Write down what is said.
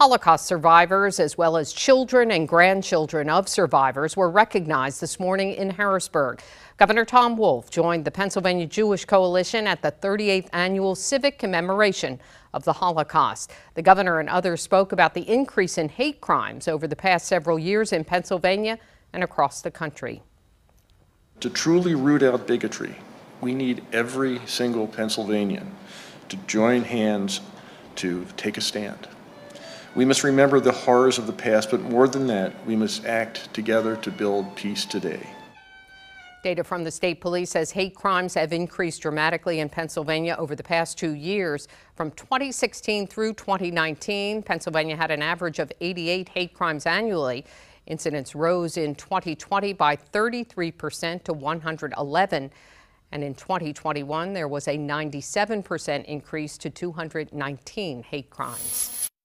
Holocaust survivors, as well as children and grandchildren of survivors, were recognized this morning in Harrisburg. Governor Tom Wolf joined the Pennsylvania Jewish Coalition at the 38th annual civic commemoration of the Holocaust. The governor and others spoke about the increase in hate crimes over the past several years in Pennsylvania and across the country. To truly root out bigotry, we need every single Pennsylvanian to join hands to take a stand. We must remember the horrors of the past, but more than that, we must act together to build peace today. Data from the state police says hate crimes have increased dramatically in Pennsylvania over the past 2 years. From 2016 through 2019, Pennsylvania had an average of 88 hate crimes annually. Incidents rose in 2020 by 33% to 111. And in 2021, there was a 97% increase to 219 hate crimes.